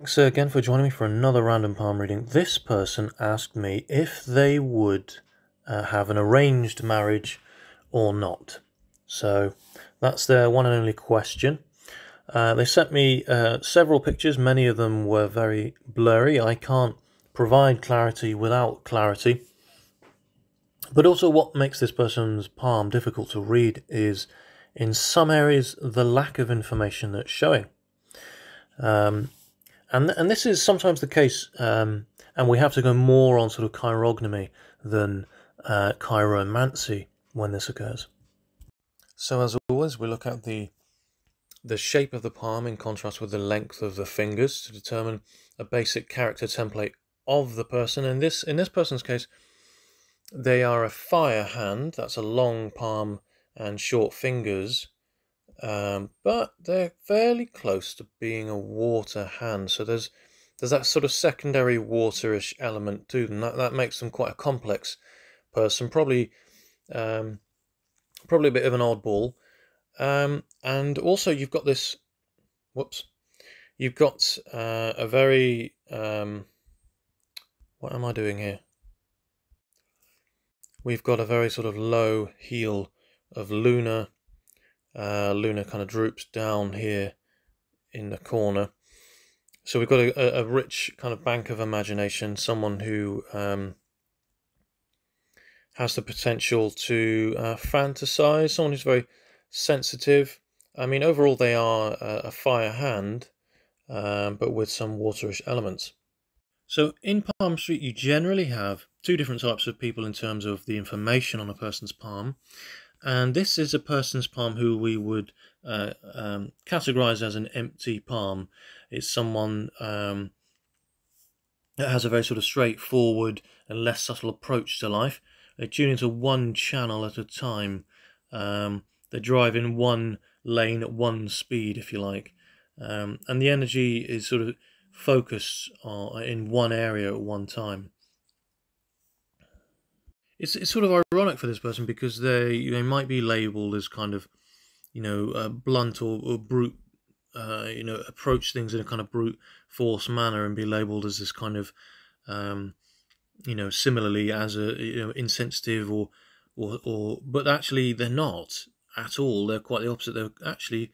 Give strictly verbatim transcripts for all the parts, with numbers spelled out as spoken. Thanks again for joining me for another random palm reading. This person asked me if they would uh, have an arranged marriage or not. So that's their one and only question. Uh, they sent me uh, several pictures. Many of them were very blurry. I can't provide clarity without clarity. But also what makes this person's palm difficult to read is, in some areas, the lack of information that's showing. Um, And, and this is sometimes the case, um, and we have to go more on sort of chirognomy than uh, chiromancy when this occurs. So as always, we look at the, the shape of the palm in contrast with the length of the fingers to determine a basic character template of the person. And this, in this person's case, they are a fire hand. That's a long palm and short fingers. Um, but they're fairly close to being a water hand, so there's there's that sort of secondary waterish element to them. That, that makes them quite a complex person, probably um, probably a bit of an oddball. Um, and also, you've got this. Whoops, you've got uh, a very. Um, what am I doing here? We've got a very sort of low heel of Luna. Uh, Luna kind of droops down here in the corner, so we've got a, a rich kind of bank of imagination, someone who um, has the potential to uh, fantasize, someone who's very sensitive. I mean, overall they are a, a fire hand, um, but with some waterish elements. So in Palm Street you generally have two different types of people in terms of the information on a person's palm. And this is a person's palm who we would uh, um, categorize as an empty palm. It's someone um, that has a very sort of straightforward and less subtle approach to life. They tune into one channel at a time. Um, they drive in one lane at one speed, if you like. Um, and the energy is sort of focused on, in one area at one time. It's, it's sort of ironic for this person because they they might be labelled as kind of, you know, uh, blunt or, or brute, uh, you know, approach things in a kind of brute force manner and be labelled as this kind of, um, you know, similarly as a, you know, insensitive or, or, or, but actually they're not at all. They're quite the opposite. They're actually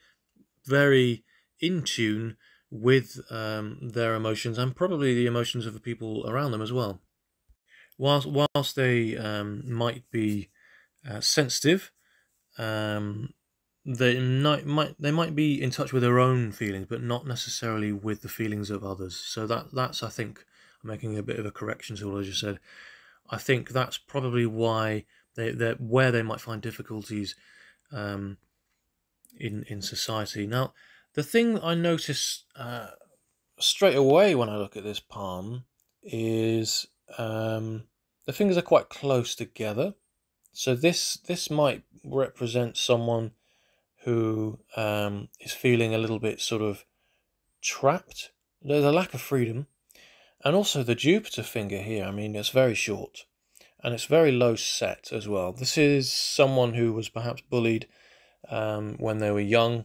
very in tune with um, their emotions and probably the emotions of the people around them as well. Whilst, whilst they um, might be uh, sensitive, um, they, might, might, they might be in touch with their own feelings, but not necessarily with the feelings of others. So that, that's, I think, I'm making a bit of a correction to what I just said. I think that's probably why, they, they're, where they might find difficulties um, in, in society. Now, the thing I notice uh, straight away when I look at this palm is... Um, the fingers are quite close together, so this this might represent someone who um, is feeling a little bit sort of trapped. There's a lack of freedom, and also the Jupiter finger here. I mean, it's very short, and it's very low set as well. This is someone who was perhaps bullied um, when they were young.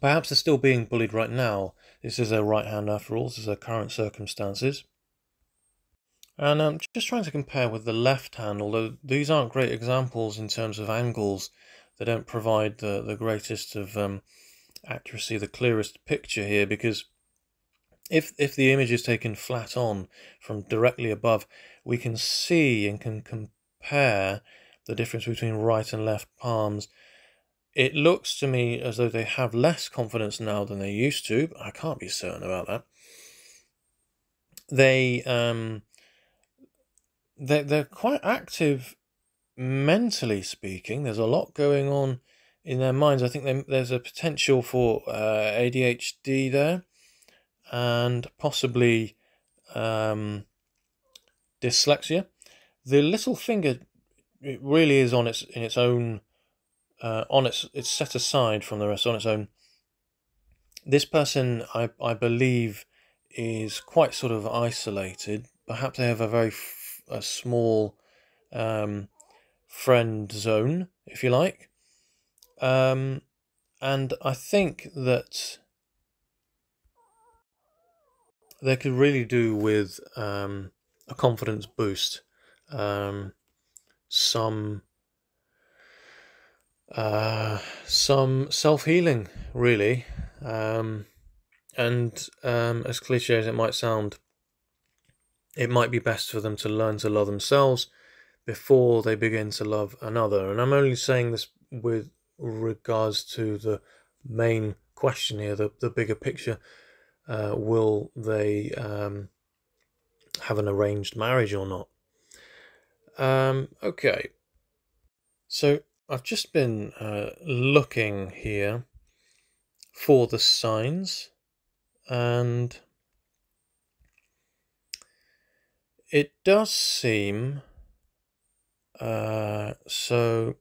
Perhaps they're still being bullied right now. This is their right hand after all. This is their current circumstances. And I'm just trying to compare with the left hand, although these aren't great examples in terms of angles. They don't provide the, the greatest of um, accuracy, the clearest picture here, because if, if the image is taken flat on from directly above, we can see and can compare the difference between right and left palms. It looks to me as though they have less confidence now than they used to, but I can't be certain about that. They... Um, They're, they're quite active mentally speaking. There's a lot going on in their minds. I think they, there's a potential for uh, A D H D there and possibly um, dyslexia. The little finger, it really is on its in its own, uh, on its, it's set aside from the rest, on its own. This person, I, I believe, is quite sort of isolated. Perhaps they have a very a small um, friend zone, if you like, um, and I think that they could really do with um, a confidence boost, um, some uh, some self-healing, really. Um, and um, as cliche as it might sound, it might be best for them to learn to love themselves before they begin to love another. And I'm only saying this with regards to the main question here, the, the bigger picture. Uh, will they um, have an arranged marriage or not? Um, okay. So I've just been uh, looking here for the signs, and it does seem, uh, so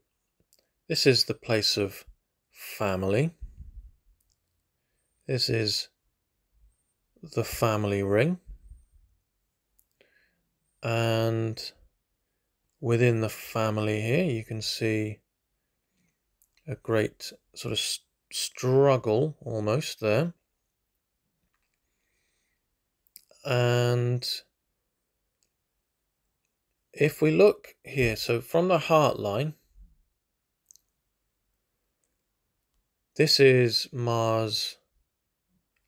this is the place of family. This is the family ring, and within the family here you can see a great sort of st struggle almost there, and if we look here, so from the heart line, this is Mars,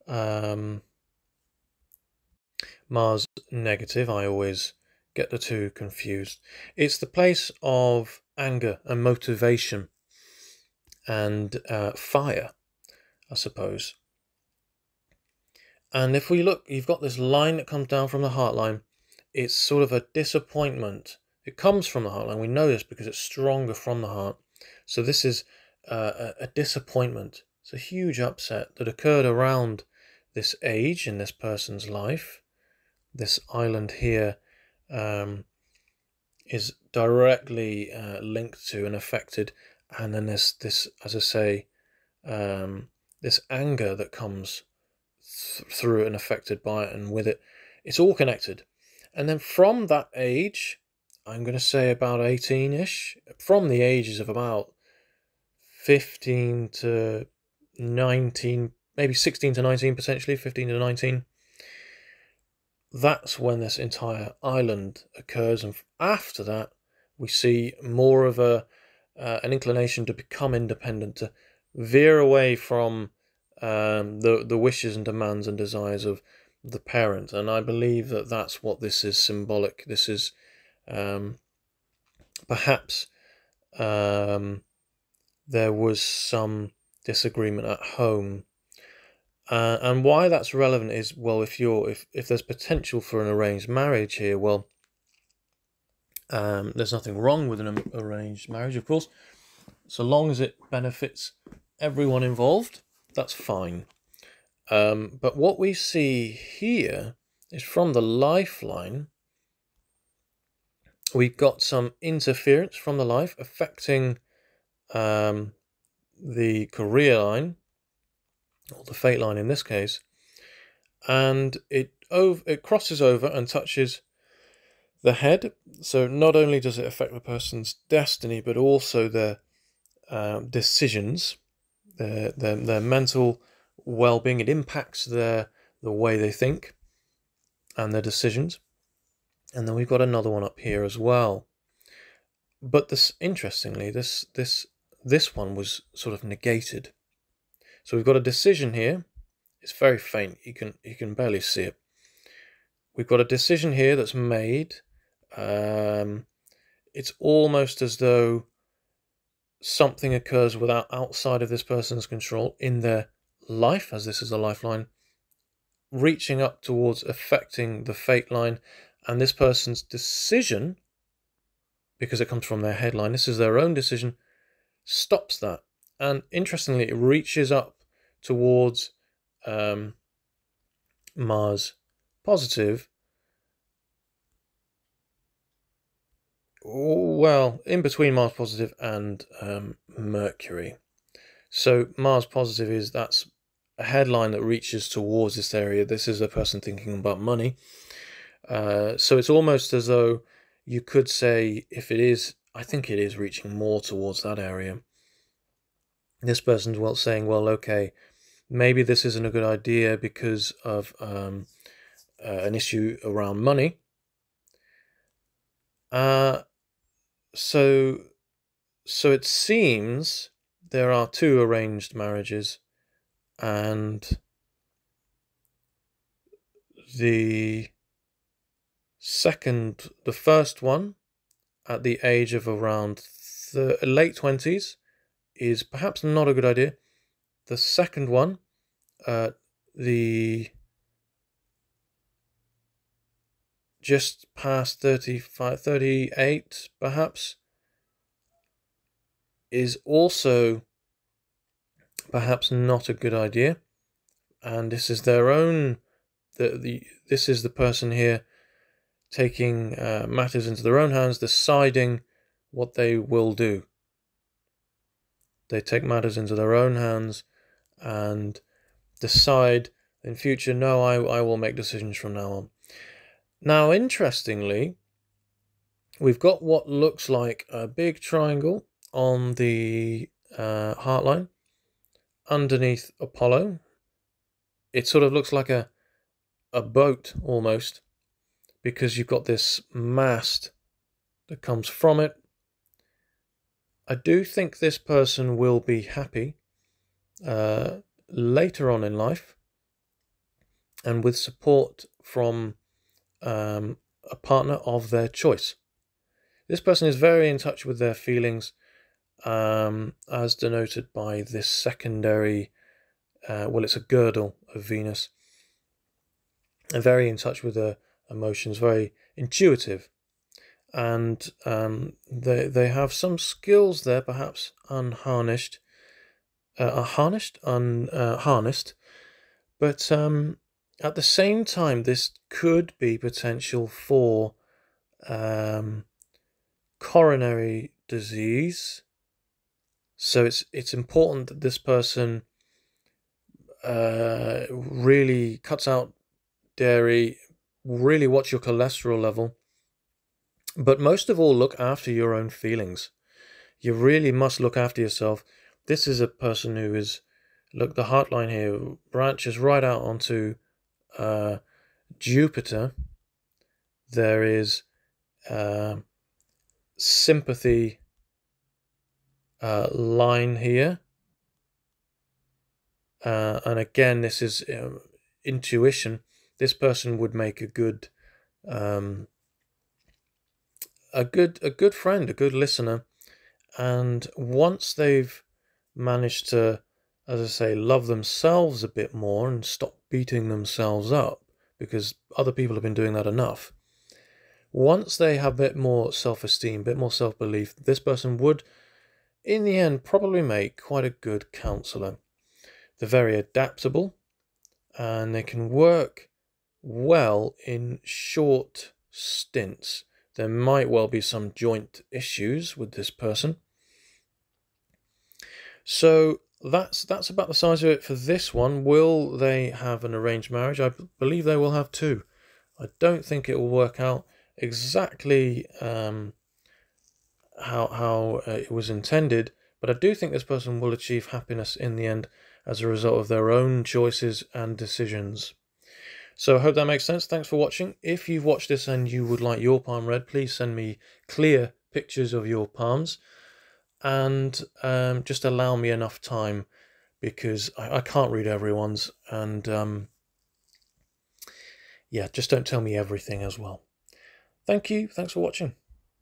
um, Mars negative. I always get the two confused. It's the place of anger and motivation and uh, fire, I suppose. And if we look, you've got this line that comes down from the heart line. It's sort of a disappointment. It comes from the heartline. We know this because it's stronger from the heart. So this is uh, a disappointment. It's a huge upset that occurred around this age in this person's life. This island here um, is directly uh, linked to and affected. And then there's this, as I say, um, this anger that comes th through it and affected by it and with it. It's all connected. And then from that age, I'm going to say about eighteen-ish, from the ages of about fifteen to nineteen, maybe sixteen to nineteen, potentially fifteen to nineteen, that's when this entire island occurs. And after that, we see more of a uh, an inclination to become independent, to veer away from um, the, the wishes and demands and desires of the parent. And I believe that that's what this is symbolic. This is um, perhaps um, there was some disagreement at home, uh, and why that's relevant is, well, if you're if, if there's potential for an arranged marriage here, well, um, there's nothing wrong with an arranged marriage, of course, so long as it benefits everyone involved, that's fine. Um, but what we see here is from the lifeline, we've got some interference from the life affecting um, the career line, or the fate line in this case, and it, over, it crosses over and touches the head. So not only does it affect the person's destiny, but also their uh, decisions, their, their, their mental well-being. It impacts their the way they think and their decisions. And then we've got another one up here as well, but this interestingly this this this one was sort of negated. So we've got a decision here. It's very faint, you can you can barely see it. We've got a decision here that's made. Um, it's almost as though something occurs without outside of this person's control in their life, as this is a lifeline, reaching up towards affecting the fate line, and this person's decision, because it comes from their headline, this is their own decision, stops that. And interestingly, it reaches up towards um, Mars positive. Well, in between Mars positive and um, Mercury. So Mars positive is, that's a headline that reaches towards this area. This is a person thinking about money. Uh, so it's almost as though you could say, if it is, I think it is reaching more towards that area. This person's well saying, well, okay, maybe this isn't a good idea because of um, uh, an issue around money. Uh, so, so it seems there are two arranged marriages, and the second, the first one, at the age of around the late twenties, is perhaps not a good idea. The second one, uh, the just past thirty-five, thirty-eight, perhaps, is also perhaps not a good idea. And this is their own. The the this is the person here taking uh, matters into their own hands, deciding what they will do. They take matters into their own hands and decide in future, no, I, I will make decisions from now on. Now, interestingly, we've got what looks like a big triangle on the uh, heartline underneath Apollo. It sort of looks like a, a boat almost, because you've got this mast that comes from it. I do think this person will be happy uh, later on in life, and with support from um, a partner of their choice. This person is very in touch with their feelings, um, as denoted by this secondary, uh, well, it's a girdle of Venus. They're very in touch with their emotions, very intuitive, and um, they they have some skills there, perhaps unharnessed, uh, harnessed, un uh, harnessed, but um, at the same time, this could be potential for um, coronary disease. So it's it's important that this person uh, really cuts out dairy. Really watch your cholesterol level, but most of all, look after your own feelings. You really must look after yourself. This is a person who is, look, the heartline here branches right out onto uh, Jupiter. There is uh, sympathy uh, line here, uh, and again, this is uh, intuition. This person would make a good, um, a good, a good friend, a good listener, and once they've managed to, as I say, love themselves a bit more and stop beating themselves up, because other people have been doing that enough. Once they have a bit more self-esteem, a bit more self-belief, this person would, in the end, probably make quite a good counsellor. They're very adaptable, and they can work well in short stints. There might well be some joint issues with this person. So that's that's about the size of it for this one. Will they have an arranged marriage? I believe they will have two. I don't think it will work out exactly um, how, how uh, it was intended, but I do think this person will achieve happiness in the end as a result of their own choices and decisions. So I hope that makes sense. Thanks for watching. If you've watched this and you would like your palm read, please send me clear pictures of your palms, and um, just allow me enough time, because I, I can't read everyone's, and um, yeah, just don't tell me everything as well. Thank you. Thanks for watching.